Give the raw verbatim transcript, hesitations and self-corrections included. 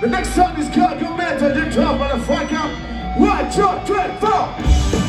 The next song is called Commander. You drop on the fuck up. One, two, three, four.